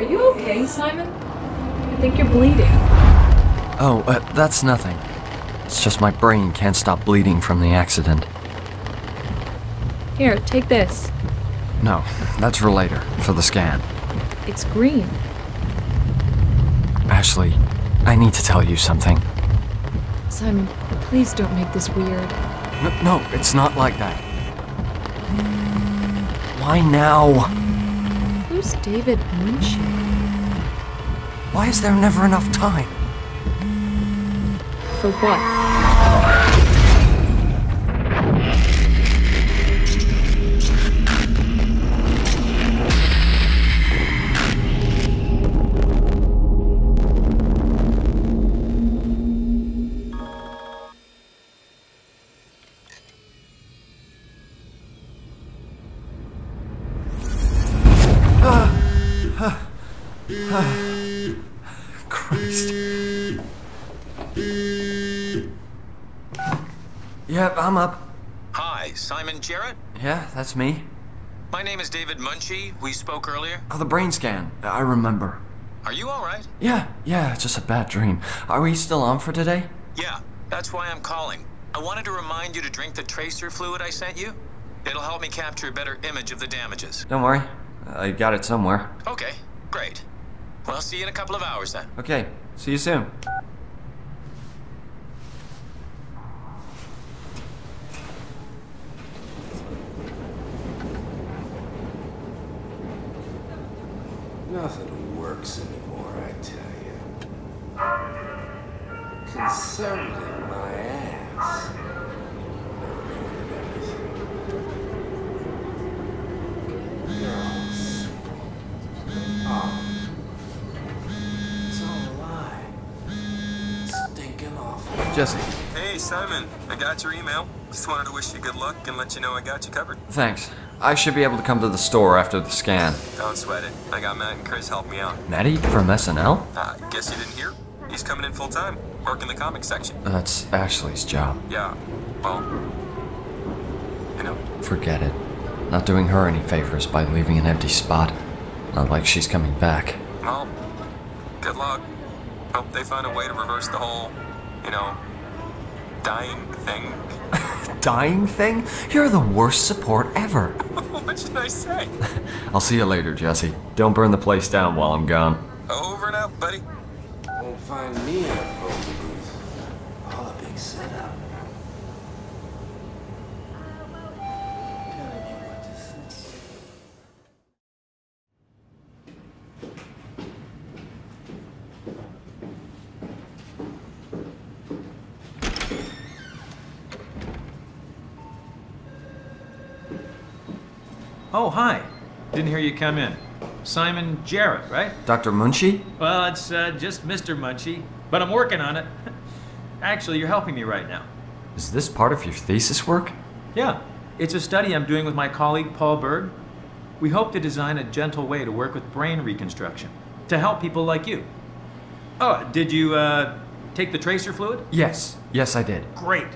Are you okay, Simon? I think you're bleeding. Oh, that's nothing. It's just my brain can't stop bleeding from the accident. Here, take this. No, that's for later, for the scan. It's green. Ashley, I need to tell you something. Simon, please don't make this weird. No, it's not like that. Why now? Who's David Munchy? Why is there never enough time? For what? Christ. Yep, I'm up. Hi, Simon Jarrett? Yeah, that's me. My name is David Munchy. We spoke earlier. Oh, the brain scan. I remember. Are you all right? Yeah, just a bad dream. Are we still on for today? Yeah, that's why I'm calling. I wanted to remind you to drink the tracer fluid I sent you. It'll help me capture a better image of the damages. Don't worry. I got it somewhere. Okay. Great. Well, I'll see you in a couple of hours then. Okay. See you soon. Nothing works anymore, I tell you. Conservative, my ass. Jesse. Hey, Simon. I got your email. Just wanted to wish you good luck and let you know I got you covered. Thanks. I should be able to come to the store after the scan. Don't sweat it. I got Matt and Chris helping me out. Matty from SNL? Guess you didn't hear? He's coming in full-time, working the comic section. That's Ashley's job. Yeah, well, you know. Forget it. Not doing her any favors by leaving an empty spot. Not like she's coming back. Well, good luck. Hope they find a way to reverse the whole, you know, dying thing. Dying thing? You're the worst support ever. What should I say? I'll see you later, Jesse. Don't burn the place down while I'm gone. Over and out, buddy. Won't find me in a photo booth. All a big setup. Telling you what to say. Oh, hi. Didn't hear you come in. Simon Jarrett, right? Dr. Munchy? Well, it's just Mr. Munchy, but I'm working on it. Actually, you're helping me right now. Is this part of your thesis work? Yeah. It's a study I'm doing with my colleague, Paul Berg. We hope to design a gentle way to work with brain reconstruction to help people like you. Oh, did you take the tracer fluid? Yes. Yes, I did. Great.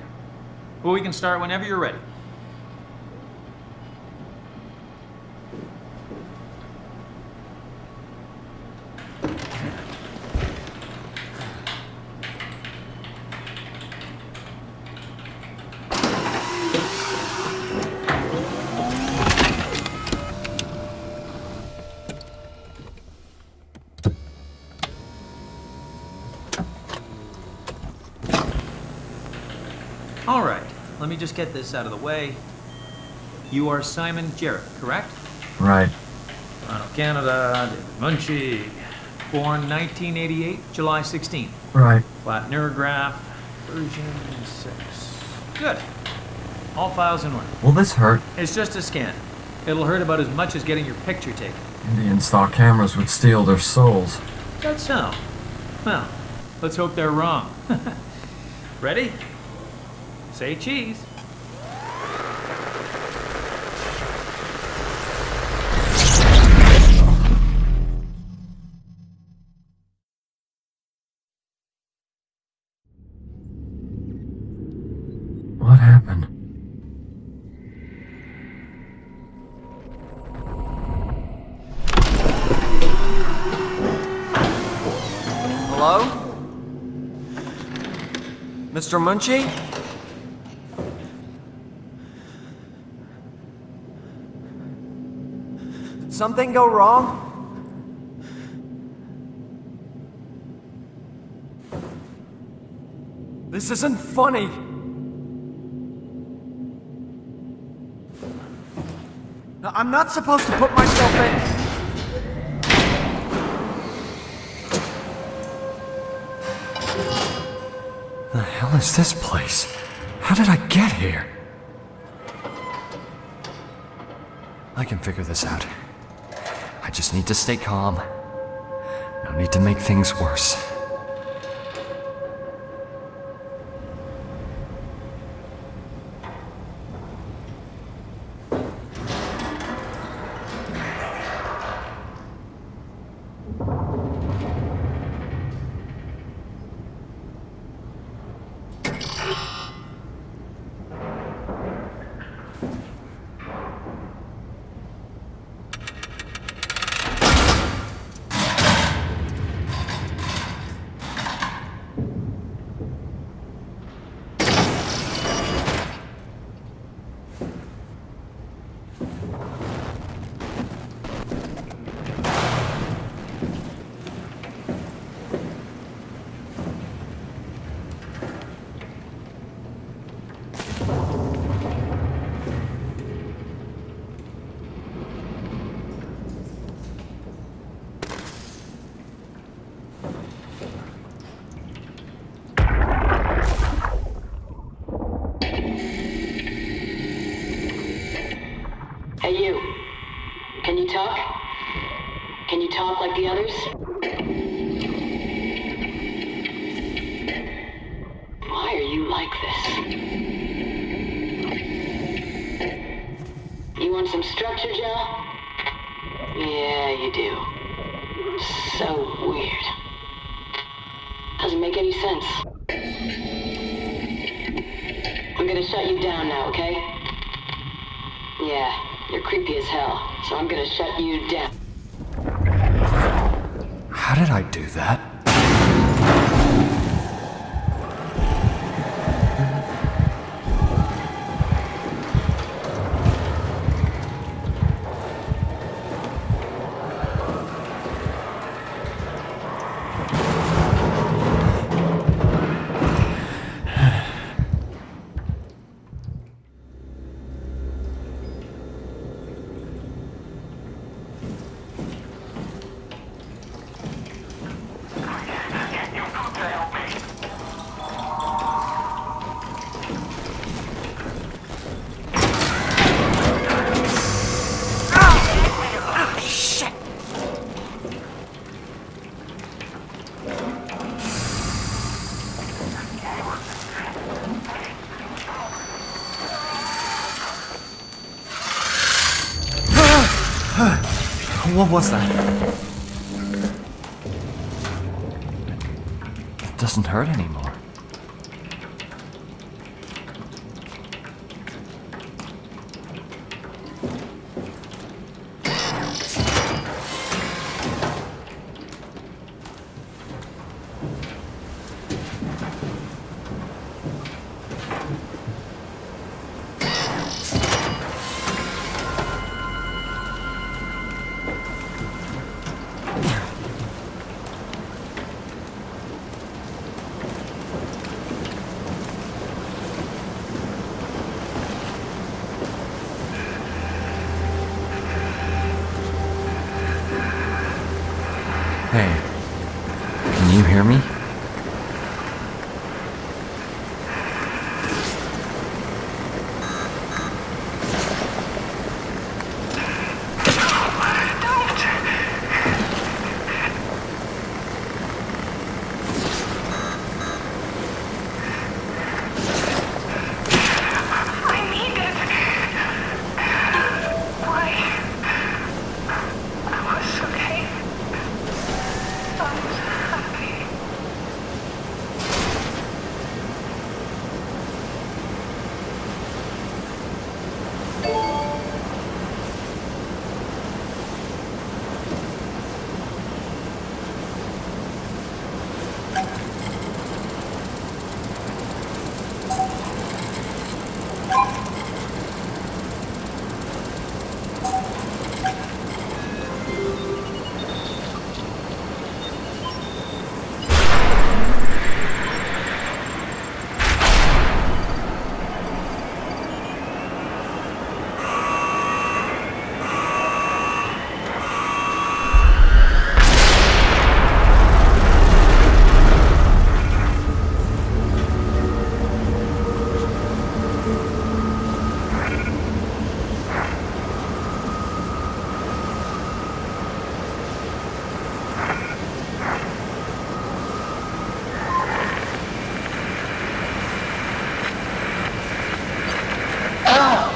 Well, we can start whenever you're ready. Let me just get this out of the way. You are Simon Jarrett, correct? Right. Toronto, Canada, David Munchy. Born 1988, July 16th. Right. Flat neurograph, version 6. Good. All files in order. Will this hurt? It's just a scan. It'll hurt about as much as getting your picture taken. Indians thought cameras would steal their souls. That's so. Well, let's hope they're wrong. Ready? Say cheese. What happened? Mr. Munchy? Did something go wrong? This isn't funny. No, I'm not supposed to put myself in... What is this place? How did I get here? I can figure this out. I just need to stay calm. No need to make things worse. What was that? It doesn't hurt anymore.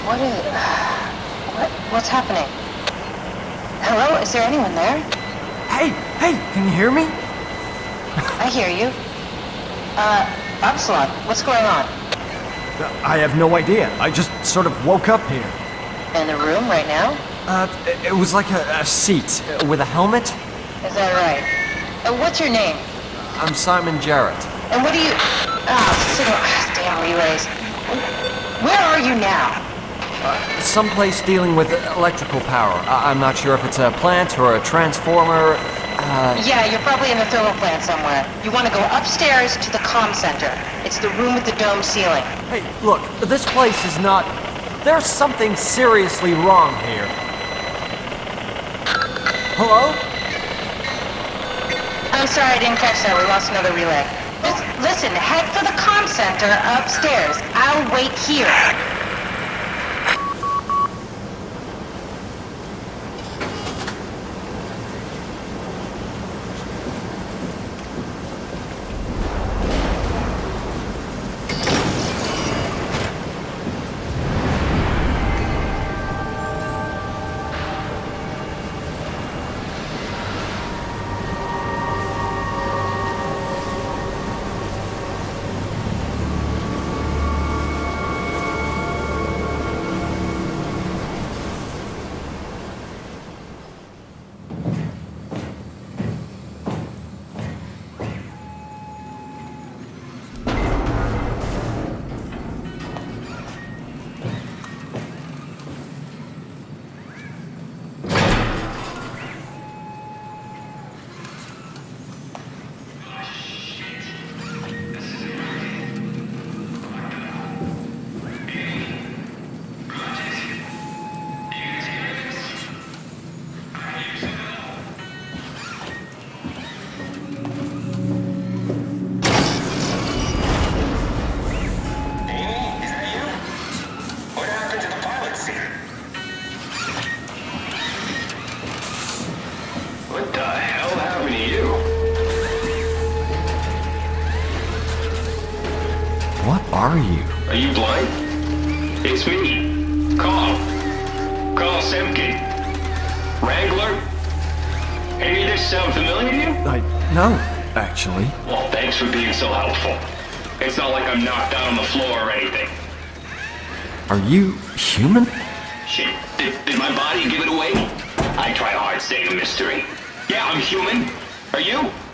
What is... What's happening? Hello? Is there anyone there? Hey! Hey! Can you hear me? I hear you. Absolon, what's going on? I have no idea. I just sort of woke up here. In the room right now? It was like a seat with a helmet. Is that right? What's your name? I'm Simon Jarrett. And what do you... damn relays. Where are you now? Someplace dealing with electrical power. I'm not sure if it's a plant or a transformer. Yeah, you're probably in the thermal plant somewhere. You want to go upstairs to the comm center. It's the room with the dome ceiling. Hey, look, this place is not... There's something seriously wrong here. Hello? I'm sorry, I didn't catch that. We lost another relay. Listen, head for the comm center upstairs. I'll wait here.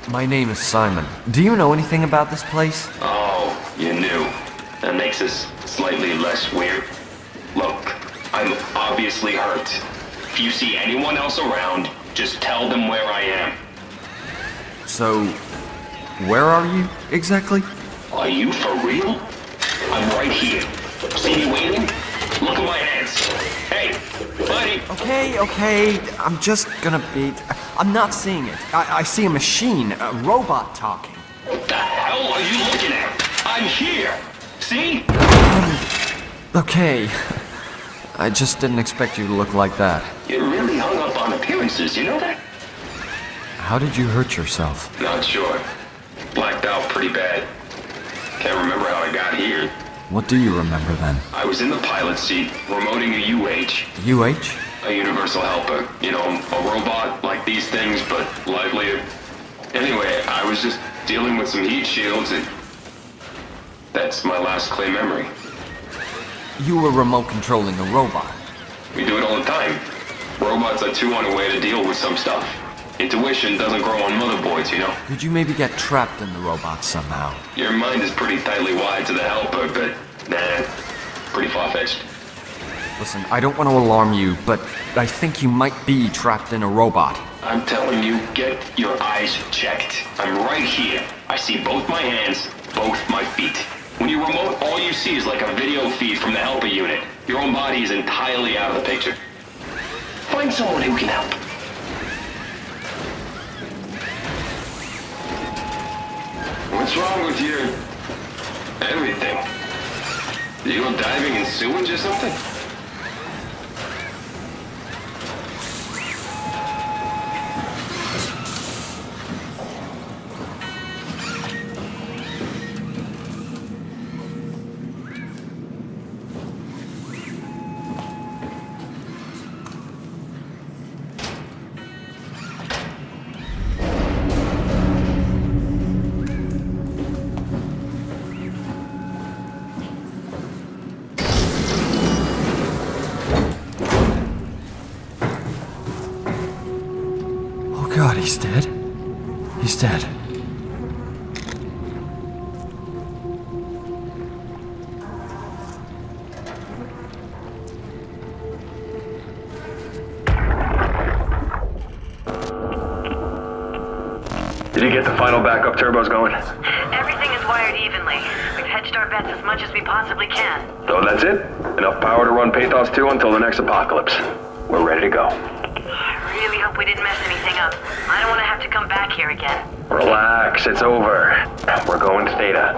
My name is Simon. Do you know anything about this place? Oh, you knew. That makes us slightly less weird. Look, I'm obviously hurt. If you see anyone else around, just tell them where I am. So, where are you exactly? Are you for real? I'm right here. See me waiting? Look at my hands. Hey, buddy! Okay, I'm just gonna be... I'm not seeing it. I see a machine, a robot talking. What the hell are you looking at? I'm here! See? Okay. I just didn't expect you to look like that. You're really hung up on appearances, you know that? How did you hurt yourself? Not sure. Blacked out pretty bad. Can't remember how I got here. What do you remember then? I was in the pilot seat, remoting a UH. UH? A universal helper. You know, a robot like these things, but livelier. Anyway, I was just dealing with some heat shields and... That's my last clear memory. You were remote controlling a robot. We do it all the time. Robots are too unaware to deal with some stuff. Intuition doesn't grow on motherboards, you know? Could you maybe get trapped in the robot somehow? Your mind is pretty tightly wired to the helper, but... Nah, pretty far-fetched. Listen, I don't want to alarm you, but I think you might be trapped in a robot. I'm telling you, get your eyes checked. I'm right here. I see both my hands, both my feet. When you remote, all you see is like a video feed from the helper unit. Your own body is entirely out of the picture. Find someone who can help. What's wrong with your... everything? You go diving in sewage or something? He's dead? He's dead. Did you get the final backup turbos going? Everything is wired evenly. We've hedged our bets as much as we possibly can. So that's it? Enough power to run Pathos 2 until the next apocalypse. We're ready to go. I really hope we didn't mess anything up. I don't want to have to come back here again. Relax, it's over. We're going to Theta.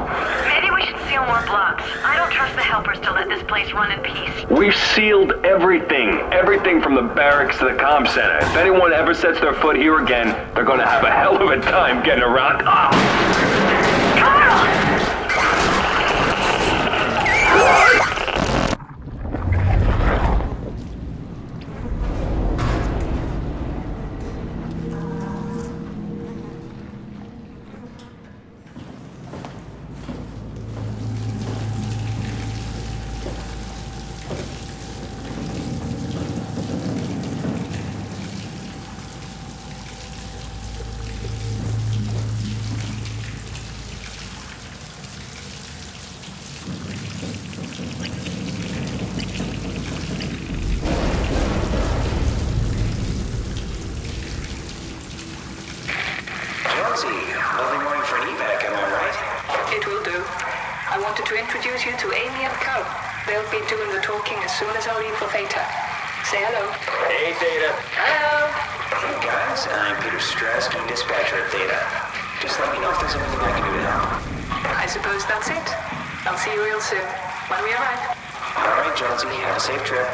Maybe we should seal more blocks. I don't trust the helpers to let this place run in peace. We've sealed everything. Everything from the barracks to the comm center. If anyone ever sets their foot here again, they're going to have a hell of a time getting around. Ah! Carl! Lovely morning for an evac, am I right? It will do. I wanted to introduce you to Amy and Carl. They'll be doing the talking as soon as I leave for Theta. Say hello. Hey, Theta. Hello. Hey, guys. I'm Peter Strasskin, dispatcher at Theta. Just let me know if there's anything I can do to help. I suppose that's it. I'll see you real soon, when we arrive. All right, Johnson. Have a safe trip.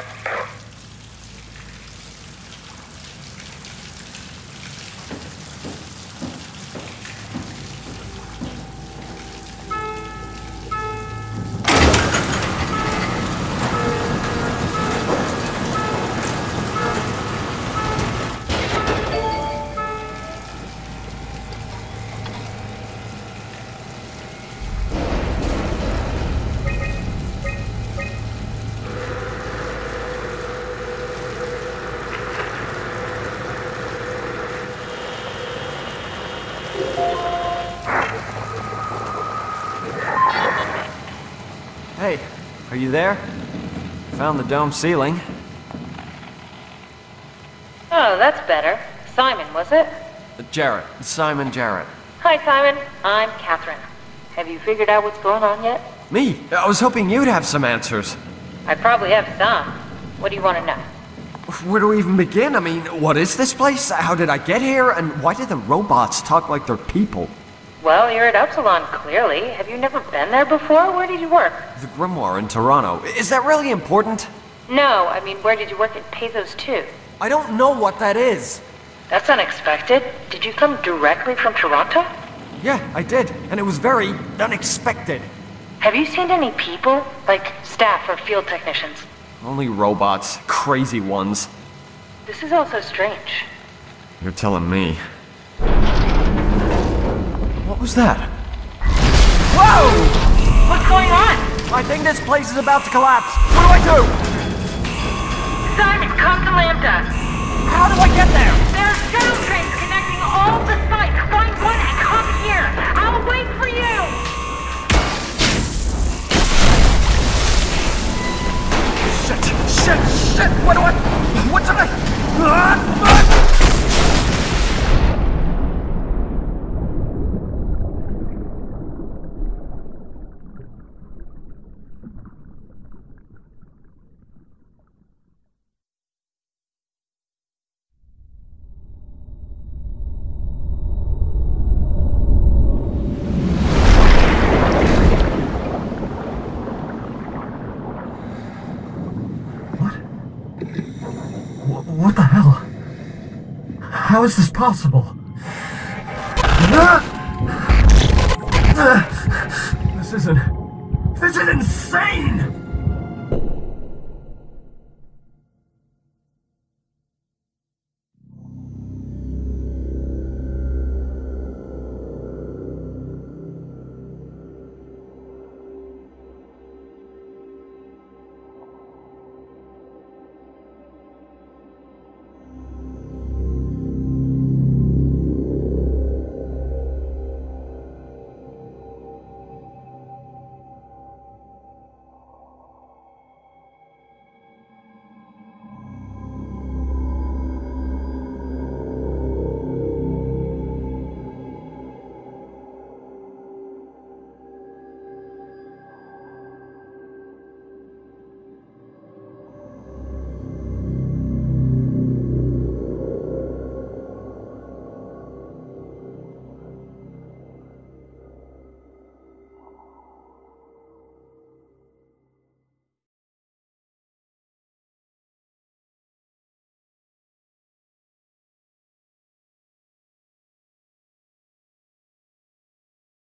Hey, are you there? Found the dome ceiling. Oh, that's better. Simon, was it? Jarrett. Simon Jarrett. Hi, Simon. I'm Catherine. Have you figured out what's going on yet? Me? I was hoping you'd have some answers. I probably have some. What do you want to know? Where do we even begin? I mean, what is this place? How did I get here? And why do the robots talk like they're people? Well, you're at Epsilon, clearly. Have you never been there before? Where did you work? The Grimoire in Toronto. Is that really important? No, I mean, where did you work at Pathos 2? I don't know what that is. That's unexpected. Did you come directly from Toronto? Yeah, I did. And it was very unexpected. Have you seen any people? Like, staff or field technicians? Only robots. Crazy ones. This is also strange. You're telling me. What was that? Whoa! What's going on? I think this place is about to collapse. What do I do? Simon, come to Lambda. How do I get there? There are shuttle trains connecting all the sites. Find one and come here. I'll wait for you. Shit! Shit! Shit! What do I... What did I... What the hell? How is this possible? This isn't... This is insane!